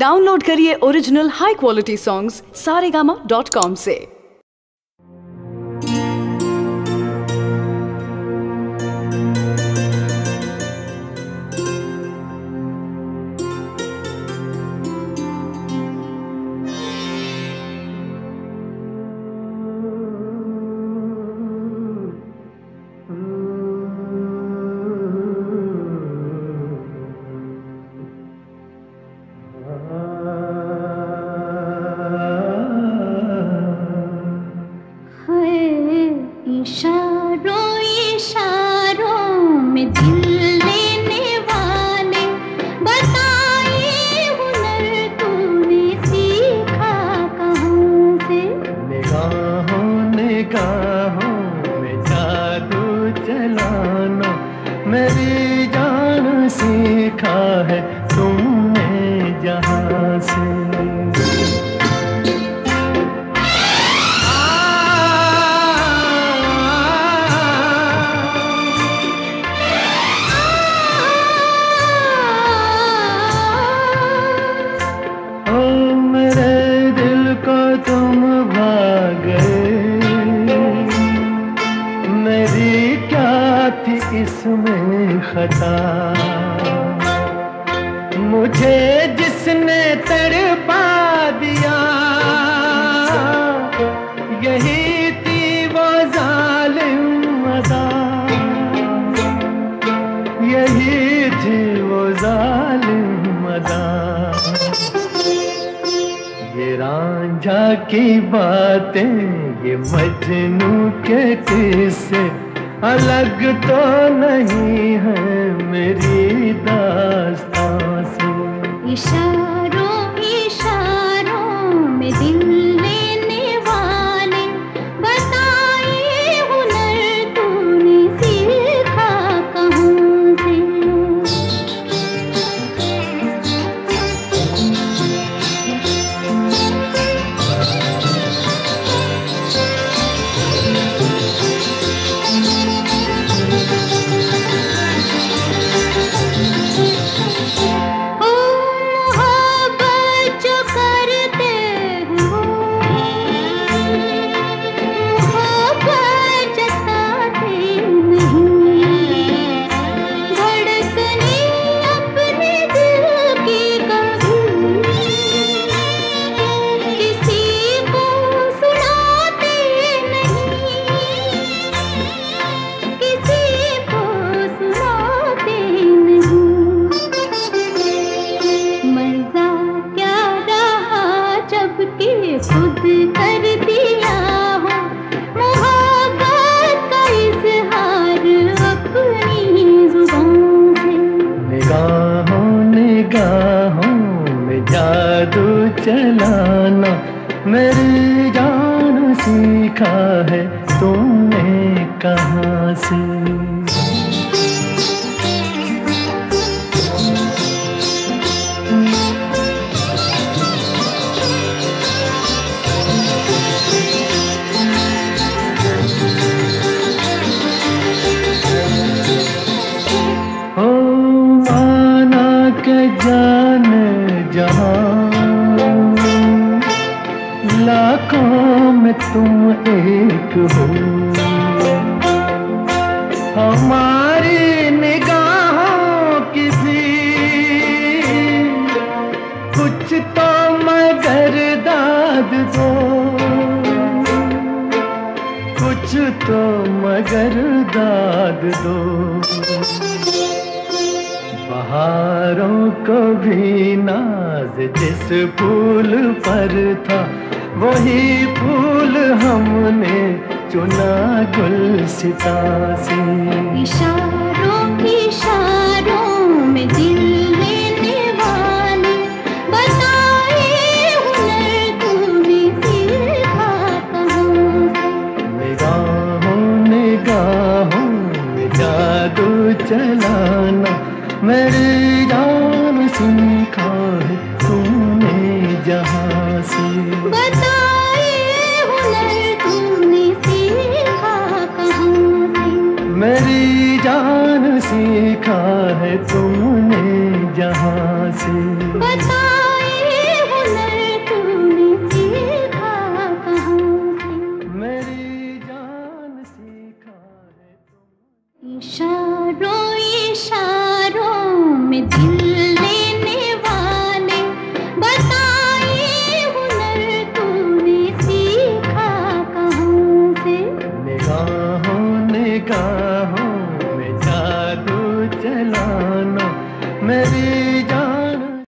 Download करिए original high quality songs सारेगामा.com से। मेरी जान सीखा है तुमने जा इशारों इशारों में दिल लेने वाले बताए हुनर तूने सीखा कहाँ से। निगाहों निगाहों में जादू चलाना मेरी